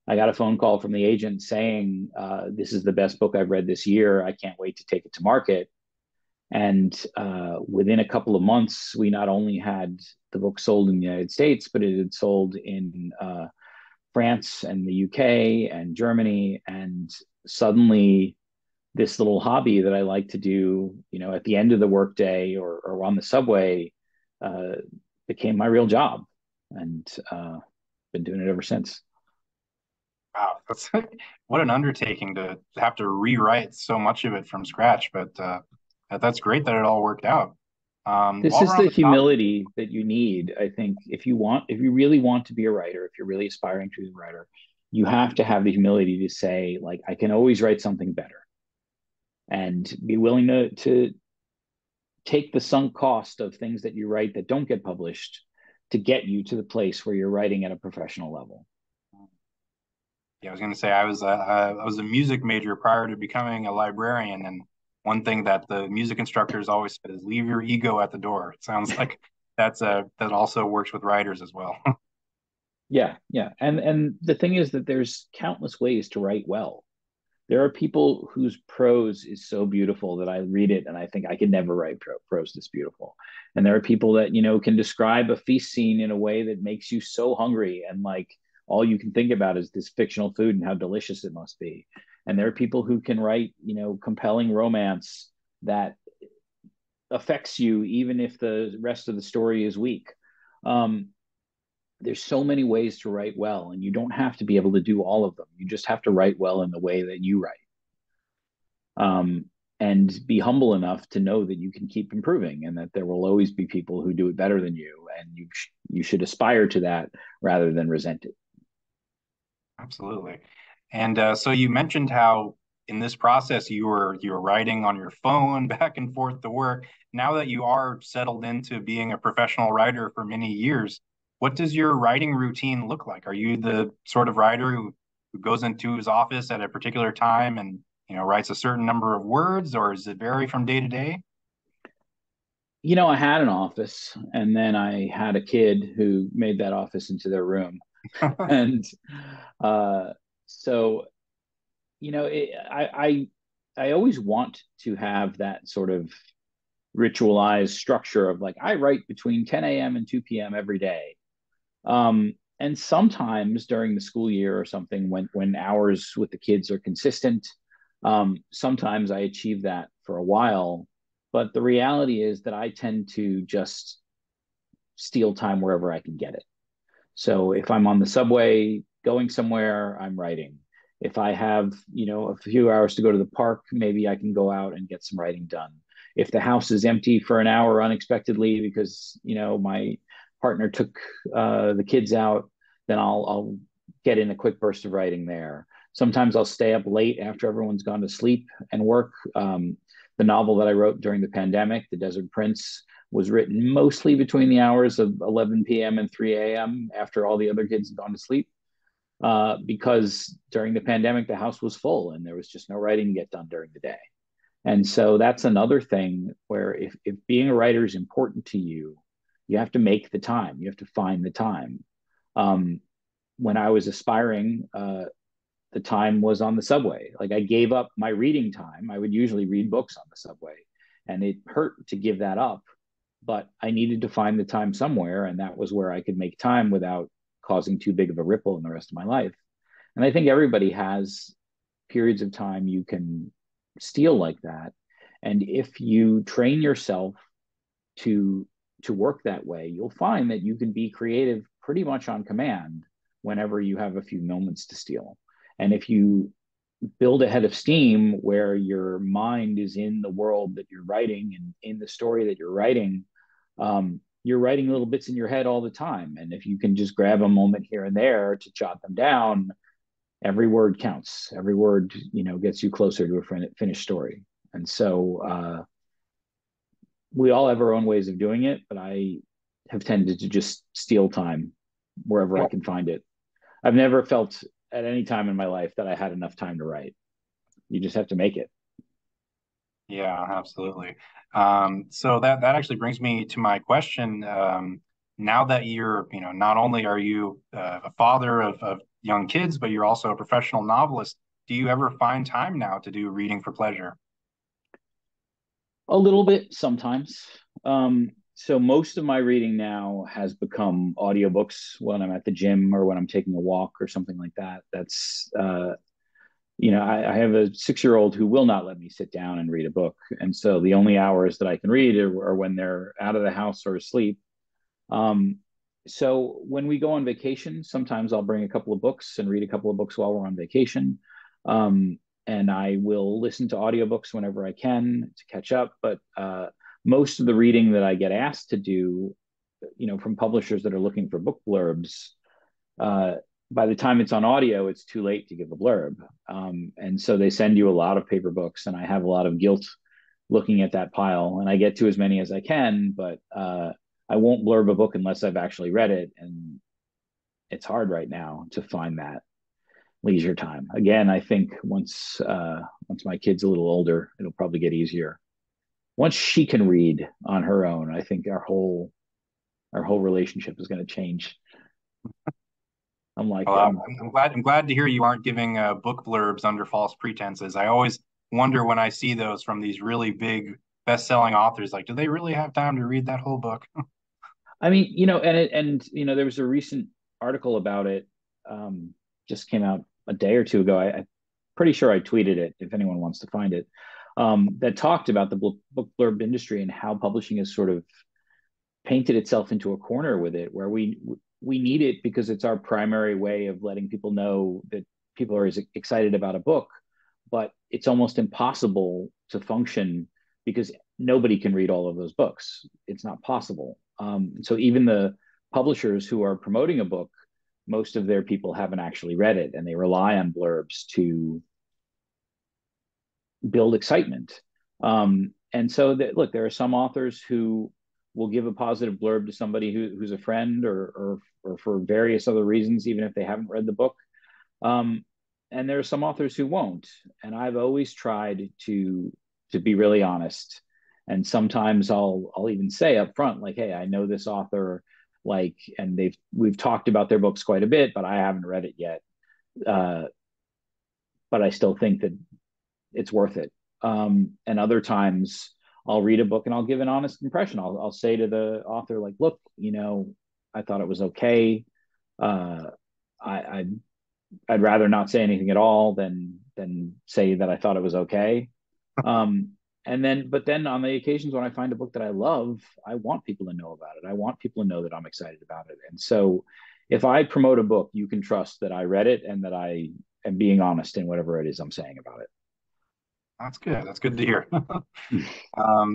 I got a phone call from the agent saying, this is the best book I've read this year. I can't wait to take it to market. And within a couple of months, we not only had the book sold in the United States, but it had sold in France and the UK and Germany. And suddenly this little hobby that I like to do, you know, at the end of the workday or on the subway, became my real job, and been doing it ever since. Wow, that's what an undertaking to have to rewrite so much of it from scratch, but that's great that it all worked out. This is the humility that you need, I think, if you really want to be a writer, if you're really aspiring to be a writer, you have to have the humility to say, like, I can always write something better, and be willing to take the sunk cost of things that you write that don't get published to get you to the place where you're writing at a professional level. Yeah, I was going to say, I was a music major prior to becoming a librarian. And one thing that the music instructors always said is leave your ego at the door. It sounds like that also works with writers as well. Yeah. And the thing is that there's countless ways to write well. There are people whose prose is so beautiful that I read it and I think I could never write prose this beautiful. And there are people that, you know, can describe a feast scene in a way that makes you so hungry. And like, all you can think about is this fictional food and how delicious it must be. And there are people who can write, you know, compelling romance that affects you even if the rest of the story is weak. There's so many ways to write well, and you don't have to be able to do all of them. You just have to write well in the way that you write. And be humble enough to know that you can keep improving and that there will always be people who do it better than you. And you should aspire to that rather than resent it. Absolutely. And so you mentioned how in this process you were writing on your phone back and forth to work. Now that you are settled into being a professional writer for many years, what does your writing routine look like? Are you the sort of writer who goes into his office at a particular time and, you know, writes a certain number of words, or does it vary from day to day? You know, I had an office, and then I had a kid who made that office into their room. And so, you know, I always want to have that sort of ritualized structure of like, I write between 10 a.m. and 2 p.m. every day. And sometimes during the school year or something, when hours with the kids are consistent, sometimes I achieve that for a while. But the reality is that I tend to just steal time wherever I can get it. So if I'm on the subway going somewhere, I'm writing. If I have, a few hours to go to the park, maybe I can go out and get some writing done. If the house is empty for an hour unexpectedly because, my partner took the kids out, then I'll get in a quick burst of writing there. Sometimes I'll stay up late after everyone's gone to sleep and work. The novel that I wrote during the pandemic, The Desert Prince, was written mostly between the hours of 11 p.m. and 3 a.m. after all the other kids had gone to sleep. Because during the pandemic, the house was full and there was just no writing to get done during the day. And so that's another thing where if being a writer is important to you, you have to make the time, you have to find the time. When I was aspiring, the time was on the subway. Like I gave up my reading time. I would usually read books on the subway and it hurt to give that up, but I needed to find the time somewhere. And that was where I could make time without causing too big of a ripple in the rest of my life. And I think everybody has periods of time you can steal like that. And if you train yourself to work that way, you'll find that you can be creative pretty much on command whenever you have a few moments to steal. And if you build a head of steam where your mind is in the world that you're writing and in the story that you're writing, you're writing little bits in your head all the time. And if you can just grab a moment here and there to jot them down, every word counts. Every word, gets you closer to a finished story. And so we all have our own ways of doing it, but I have tended to just steal time wherever I can find it. I've never felt at any time in my life that I had enough time to write. You just have to make it. Yeah, absolutely. So that actually brings me to my question. Now that you're, not only are you a father of young kids, but you're also a professional novelist, do you ever find time now to do reading for pleasure? A little bit sometimes. So most of my reading now has become audiobooks when I'm at the gym or when I'm taking a walk or something like that. That's, I have a 6-year-old who will not let me sit down and read a book. And so the only hours that I can read are when they're out of the house or asleep. So when we go on vacation, sometimes I'll bring a couple of books and read a couple of books while we're on vacation. And I will listen to audiobooks whenever I can to catch up. But most of the reading that I get asked to do, from publishers that are looking for book blurbs, by the time it's on audio, it's too late to give a blurb. And so they send you a lot of paper books, and I have a lot of guilt looking at that pile, and I get to as many as I can, but I won't blurb a book unless I've actually read it. And it's hard right now to find that leisure time. Again, I think once my kid's a little older, it'll probably get easier. Once she can read on her own, I think our whole relationship is going to change. I'm like, I'm glad to hear you aren't giving book blurbs under false pretenses. I always wonder when I see those from these really big best-selling authors, like, do they really have time to read that whole book? I mean, there was a recent article about it, just came out a day or two ago. I'm pretty sure I tweeted it if anyone wants to find it, that talked about the book blurb industry and how publishing has sort of painted itself into a corner with it, where we need it because it's our primary way of letting people know that people are as excited about a book, but it's almost impossible to function because nobody can read all of those books. It's not possible. So even the publishers who are promoting a book, most of their people haven't actually read it, and they rely on blurbs to build excitement. And so look, there are some authors who will give a positive blurb to somebody who's a friend or for various other reasons, even if they haven't read the book. And there are some authors who won't. And I've always tried to be really honest. And sometimes I'll even say up front, like, hey, I know this author, and we've talked about their books quite a bit, but I haven't read it yet. But I still think that it's worth it. And other times, I'll read a book and I'll give an honest impression. I'll say to the author, like, look, I thought it was okay. I'd rather not say anything at all than say that I thought it was okay. And then, but then on the occasions when I find a book that I love, I want people to know about it. I want people to know that I'm excited about it. And so if I promote a book, you can trust that I read it and that I am being honest in whatever it is I'm saying about it. That's good. That's good to hear.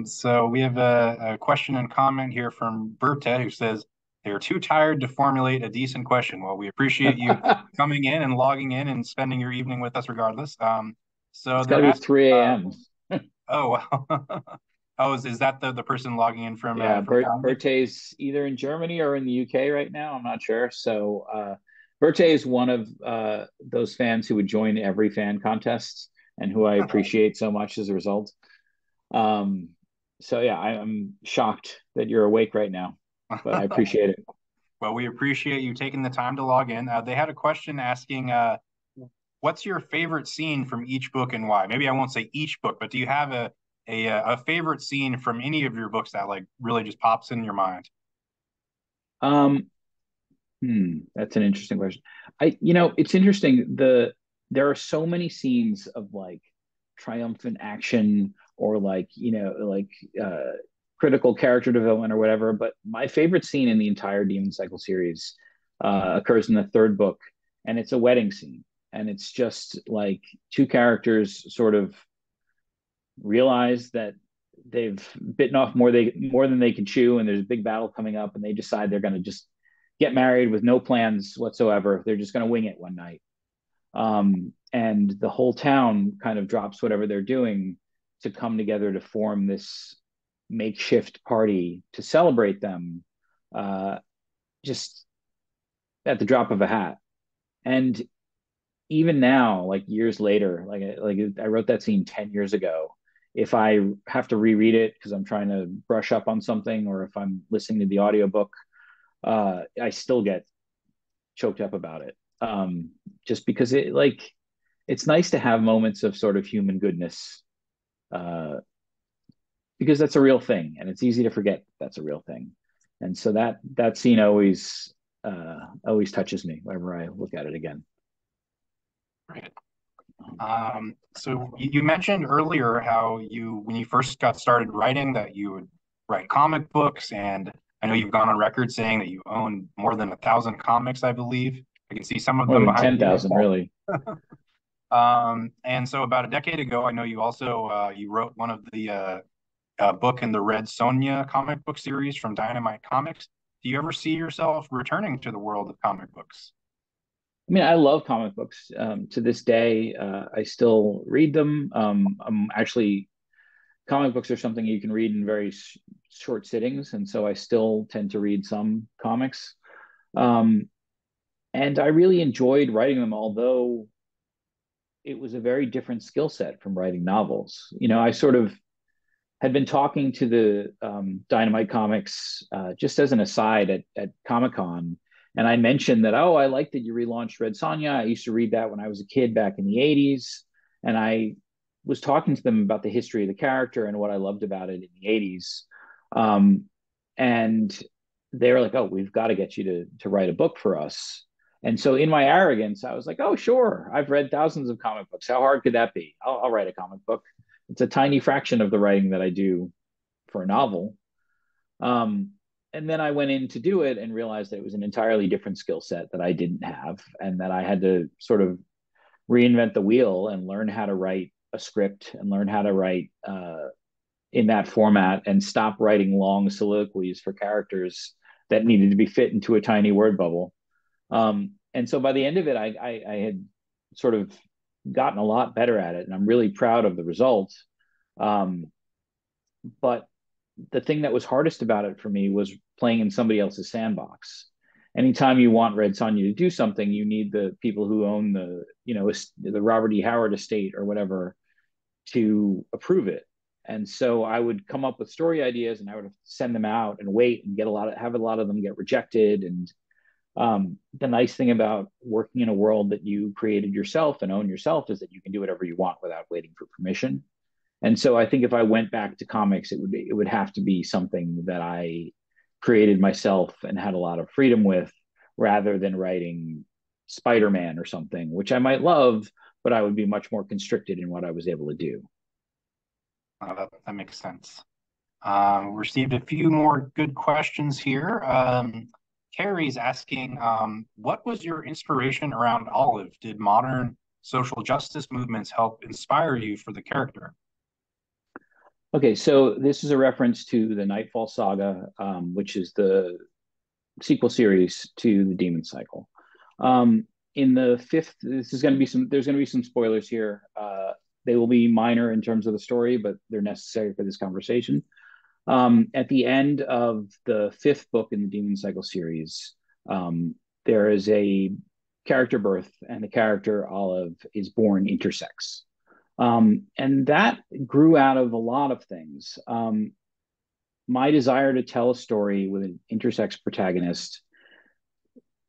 So we have a question and comment here from Berta, who says, they're too tired to formulate a decent question. Well, we appreciate you coming in and logging in and spending your evening with us regardless. So it's gotta be 3 a.m. Oh, wow. Oh, is that the person logging in from? Yeah, Berte's either in Germany or in the UK right now. I'm not sure. So Berte is one of those fans who would join every fan contest and who I appreciate so much as a result. So, yeah, I'm shocked that you're awake right now, but I appreciate it. Well, we appreciate you taking the time to log in. They had a question asking, what's your favorite scene from each book and why? Maybe I won't say each book, but do you have a favorite scene from any of your books that like really just pops in your mind? That's an interesting question. It's interesting. There are so many scenes of like triumphant action or critical character development or whatever. But my favorite scene in the entire Demon Cycle series occurs in the third book, and it's a wedding scene. And it's just like two characters sort of realize that they've bitten off more than they can chew, and there's a big battle coming up, and they decide they're going to just get married with no plans whatsoever. They're just going to wing it one night. And the whole town kind of drops whatever they're doing to come together to form this makeshift party to celebrate them just at the drop of a hat. And even now, like years later, like I wrote that scene 10 years ago. If I have to reread it because I'm trying to brush up on something, or if I'm listening to the audiobook, I still get choked up about it. Just because it's nice to have moments of sort of human goodness because that's a real thing, and it's easy to forget that's a real thing. And so that scene always touches me whenever I look at it again. Right. So you mentioned earlier how when you first got started writing, that you would write comic books, and I know you've gone on record saying that you own more than 1,000 comics, I believe. I can see some of them behind 10,000, really. And so about a decade ago, I know you also you wrote one of the book in the Red Sonja comic book series from Dynamite Comics. Do you ever see yourself returning to the world of comic books? I mean, I love comic books. To this day, I still read them. Comic books are something you can read in very short sittings, and so I still tend to read some comics. And I really enjoyed writing them, although it was a very different skill set from writing novels. I sort of had been talking to the Dynamite Comics just as an aside at Comic-Con. And I mentioned that, I like that you relaunched Red Sonja. I used to read that when I was a kid back in the 80s. And I was talking to them about the history of the character and what I loved about it in the 80s. And they were like, oh, we've got to get you to write a book for us. And so in my arrogance, I was like, oh, sure. I've read thousands of comic books. How hard could that be? I'll write a comic book. It's a tiny fraction of the writing that I do for a novel. And then I went in to do it and realized that it was an entirely different skill set that I didn't have, and that I had to sort of reinvent the wheel and learn how to write a script and learn how to write in that format, and stop writing long soliloquies for characters that needed to be fit into a tiny word bubble. And so by the end of it, I had sort of gotten a lot better at it, and I'm really proud of the results. But the thing that was hardest about it for me was playing in somebody else's sandbox. Anytime you want Red Sonja to do something, you need the people who own the Robert E. Howard estate or whatever to approve it. And so I would come up with story ideas, and I would send them out and wait and have a lot of them get rejected. And the nice thing about working in a world that you created yourself and own yourself is that you can do whatever you want without waiting for permission. And so I think if I went back to comics, it would have to be something that I created myself and had a lot of freedom with, rather than writing Spider-Man or something, which I might love, but I would be much more constricted in what I was able to do. That makes sense. Received a few more good questions here. Carrie's asking, what was your inspiration around Olive? Did modern social justice movements help inspire you for the character? Okay, so this is a reference to the Nightfall Saga, which is the sequel series to The Demon Cycle. In the fifth, there's going to be some spoilers here. They will be minor in terms of the story, but they're necessary for this conversation. At the end of the fifth book in the Demon Cycle series, there is a character birth, and the character Olive is born intersex. And that grew out of a lot of things. My desire to tell a story with an intersex protagonist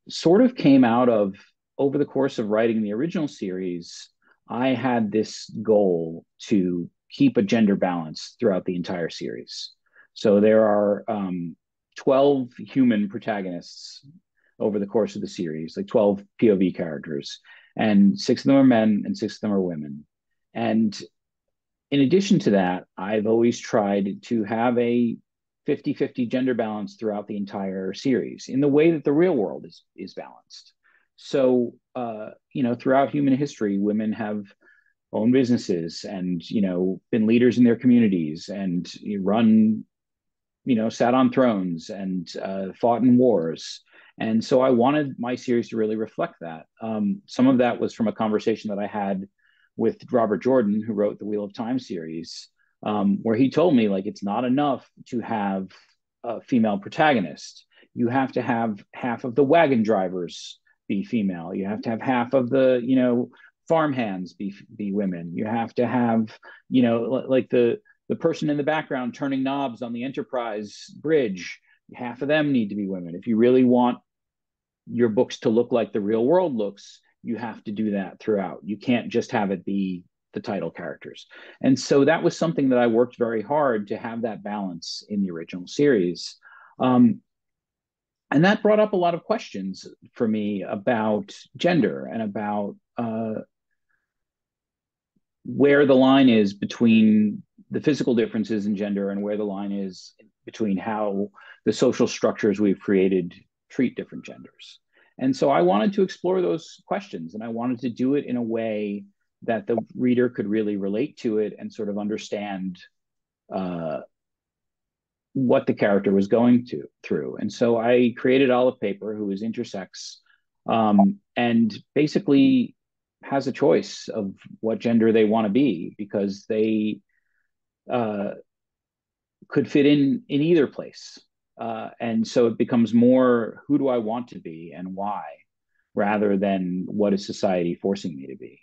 sort of came out of, over the course of writing the original series, I had this goal to keep a gender balance throughout the entire series. So there are 12 human protagonists over the course of the series, like 12 POV characters, and 6 of them are men and 6 of them are women. And in addition to that, I've always tried to have a 50-50 gender balance throughout the entire series in the way that the real world is balanced. So, you know, throughout human history, women have owned businesses and, you know, been leaders in their communities and run, you know, sat on thrones and fought in wars. And so I wanted my series to really reflect that. Some of that was from a conversation that I had with Robert Jordan, who wrote the Wheel of Time series, where he told me, like, it's not enough to have a female protagonist. You have to have half of the wagon drivers be female. You have to have half of the, you know, farmhands be women. You have to have, you know, like the person in the background turning knobs on the Enterprise bridge. Half of them need to be women. If you really want your books to look like the real world looks, you have to do that throughout. You can't just have it be the title characters. And so that was something that I worked very hard to have that balance in the original series. And that brought up a lot of questions for me about gender and about where the line is between the physical differences in gender and where the line is between how the social structures we've created treat different genders. And so I wanted to explore those questions, and I wanted to do it in a way that the reader could really relate to it and sort of understand what the character was going through. And so I created Olive Paper, who is intersex and basically has a choice of what gender they want to be, because they could fit in either place. And so it becomes more, who do I want to be and why, rather than what is society forcing me to be?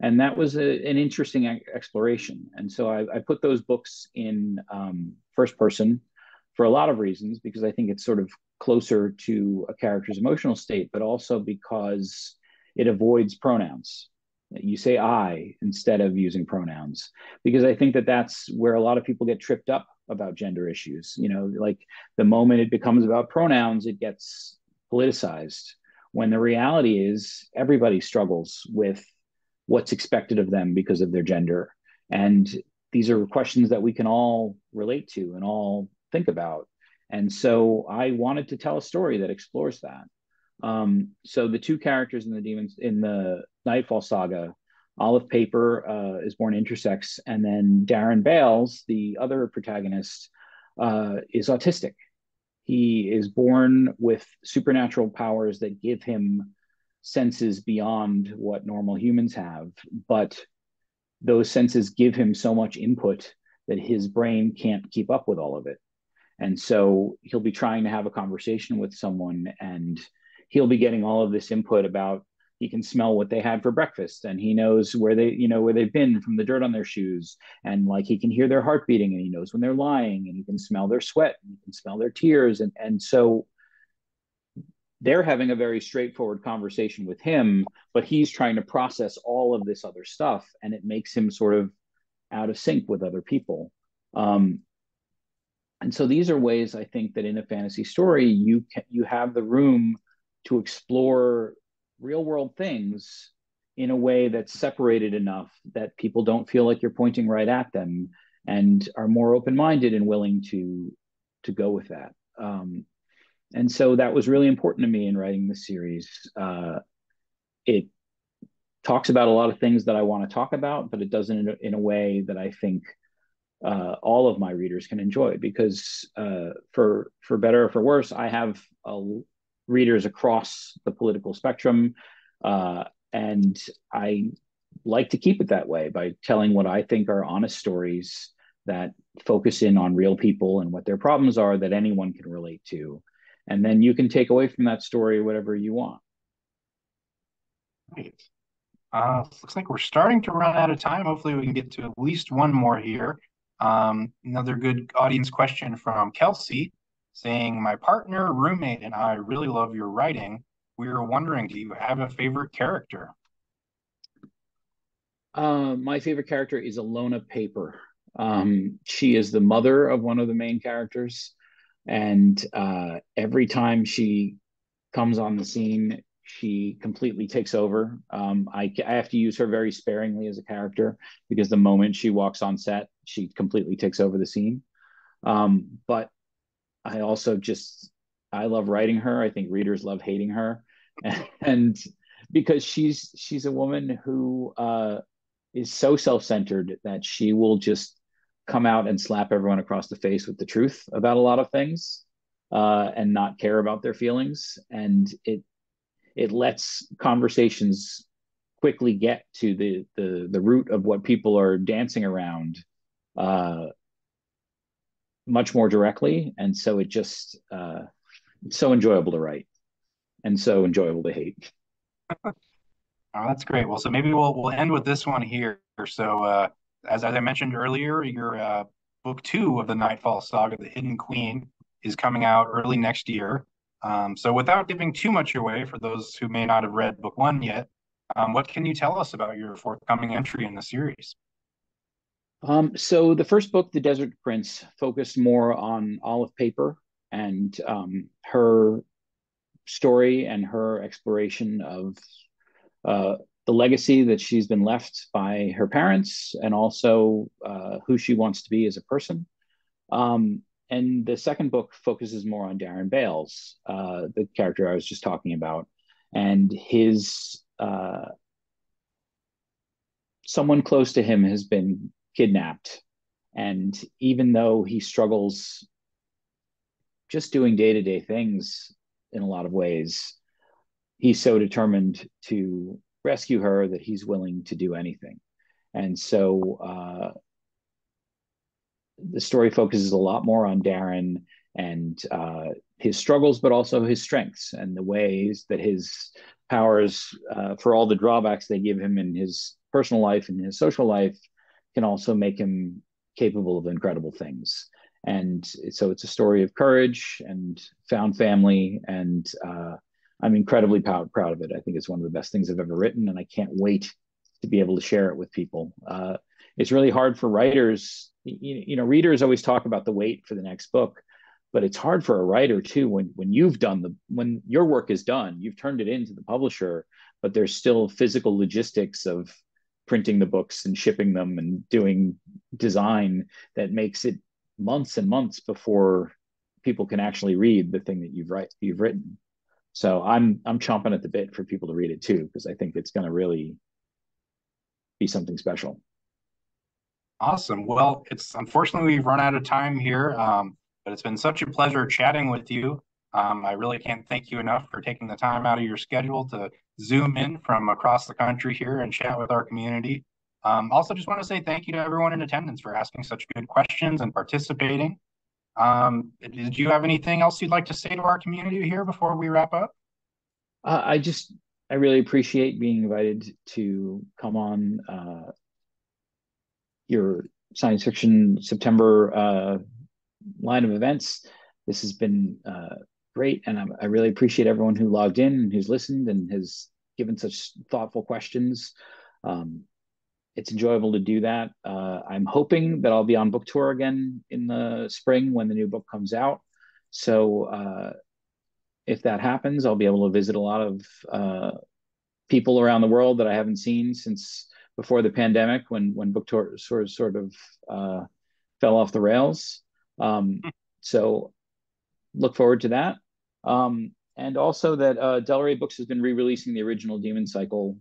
And that was an interesting exploration. And so I put those books in first person for a lot of reasons, because I think it's sort of closer to a character's emotional state, but also because it avoids pronouns. You say I instead of using pronouns, because I think that that's where a lot of people get tripped up about gender issues. You know, like the moment it becomes about pronouns, it gets politicized, when the reality is everybody struggles with what's expected of them because of their gender. And these are questions that we can all relate to and all think about. And so I wanted to tell a story that explores that. So the two characters in the Nightfall Saga, Olive Paper is born intersex, and then Darren Bales, the other protagonist, is autistic. He is born with supernatural powers that give him senses beyond what normal humans have, but those senses give him so much input that his brain can't keep up with all of it. And so he'll be trying to have a conversation with someone, and he'll be getting all of this input about, he can smell what they had for breakfast, and he knows where they, you know, where they've been from the dirt on their shoes. And like, he can hear their heart beating, and he knows when they're lying, and he can smell their sweat, and he can smell their tears. And so they're having a very straightforward conversation with him, but he's trying to process all of this other stuff, and it makes him sort of out of sync with other people. And so these are ways, I think, that in a fantasy story, you have the room to explore real world things in a way that's separated enough that people don't feel like you're pointing right at them and are more open-minded and willing to go with that. And so that was really important to me in writing this series. It talks about a lot of things that I want to talk about, but it doesn't in a way that I think all of my readers can enjoy, because for better or for worse, I have readers across the political spectrum, and I like to keep it that way by telling what I think are honest stories that focus in on real people and what their problems are that anyone can relate to. And then you can take away from that story whatever you want. Right. Looks like we're starting to run out of time. Hopefully we can get to at least one more here. Another good audience question from Kelsey saying, my partner, roommate, and I really love your writing. We were wondering, do you have a favorite character? My favorite character is Alona Paper. She is the mother of one of the main characters. And every time she comes on the scene, she completely takes over. I have to use her very sparingly as a character, because the moment she walks on set, she completely takes over the scene. But I also I love writing her. I think readers love hating her. And because she's a woman who is so self-centered that she will just come out and slap everyone across the face with the truth about a lot of things, and not care about their feelings. And it lets conversations quickly get to the root of what people are dancing around much more directly. And so it just, it's so enjoyable to write and so enjoyable to hate. Oh, that's great. Well, so maybe we'll end with this one here. So as I mentioned earlier, your book 2 of the Nightfall Saga, The Hidden Queen, is coming out early next year. So without giving too much away for those who may not have read book 1 yet, what can you tell us about your forthcoming entry in the series? So the first book, The Desert Prince, focused more on Olive Paper and her story and her exploration of the legacy that she's been left by her parents, and also who she wants to be as a person. And the second book focuses more on Darren Bales, the character I was just talking about, and his someone close to him has been kidnapped. And even though he struggles just doing day-to-day things in a lot of ways, he's so determined to rescue her that he's willing to do anything. And so the story focuses a lot more on Darren and his struggles, but also his strengths and the ways that his powers, for all the drawbacks they give him in his personal life and his social life, can also make him capable of incredible things. And so it's a story of courage and found family, and I'm incredibly proud of it. I think it's one of the best things I've ever written, and I can't wait to be able to share it with people. It's really hard for writers. You know, readers always talk about the wait for the next book, but it's hard for a writer too when you've done when your work is done, you've turned it into the publisher, but there's still physical logistics of printing the books and shipping them and doing design that makes it months and months before people can actually read the thing that you've written. So I'm chomping at the bit for people to read it too, because I think it's going to really be something special. Awesome. Well, unfortunately we've run out of time here, but it's been such a pleasure chatting with you. I really can't thank you enough for taking the time out of your schedule to Zoom in from across the country here and chat with our community. Also just want to say thank you to everyone in attendance for asking such good questions and participating. Did you have anything else you'd like to say to our community here before we wrap up? I really appreciate being invited to come on your Science Fiction September line of events. This has been great, and I really appreciate everyone who logged in and who's listened and has given such thoughtful questions. It's enjoyable to do that. I'm hoping that I'll be on book tour again in the spring when the new book comes out. So if that happens, I'll be able to visit a lot of people around the world that I haven't seen since before the pandemic, when book tours sort of fell off the rails. So look forward to that. And also that Del Rey Books has been re-releasing the original Demon Cycle.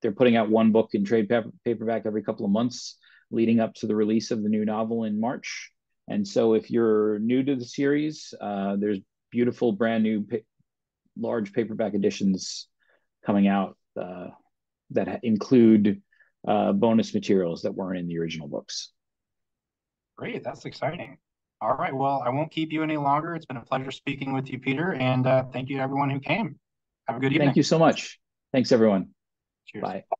They're putting out one book in trade paperback every couple of months leading up to the release of the new novel in March. And so if you're new to the series, there's beautiful brand new large paperback editions coming out that include bonus materials that weren't in the original books. Great, that's exciting. All right, well, I won't keep you any longer. It's been a pleasure speaking with you, Peter, and thank you to everyone who came. Have a good evening. Thank you so much. Thanks, everyone. Cheers. Bye.